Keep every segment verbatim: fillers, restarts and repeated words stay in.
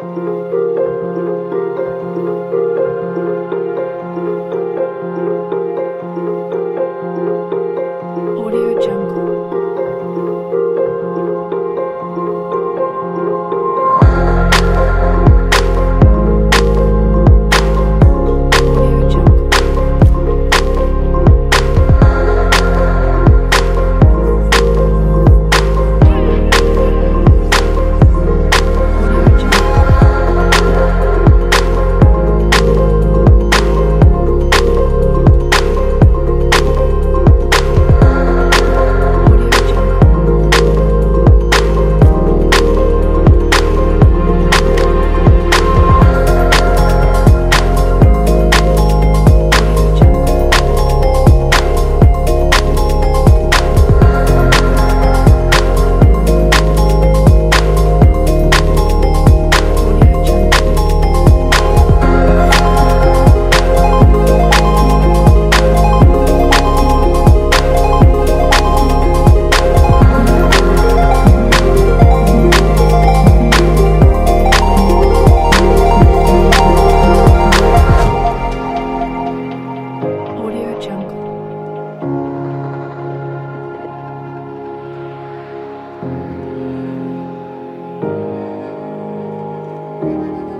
Audio Jungle.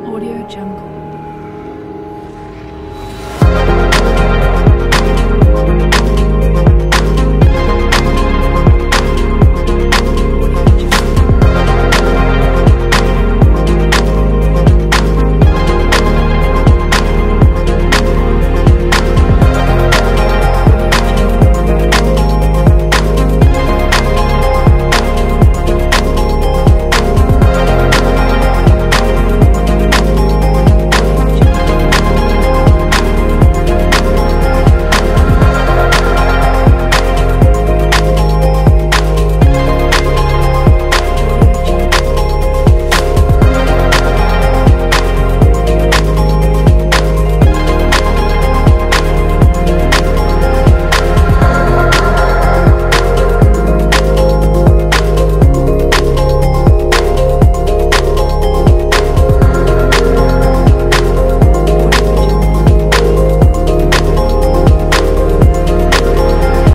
Audio Jungle.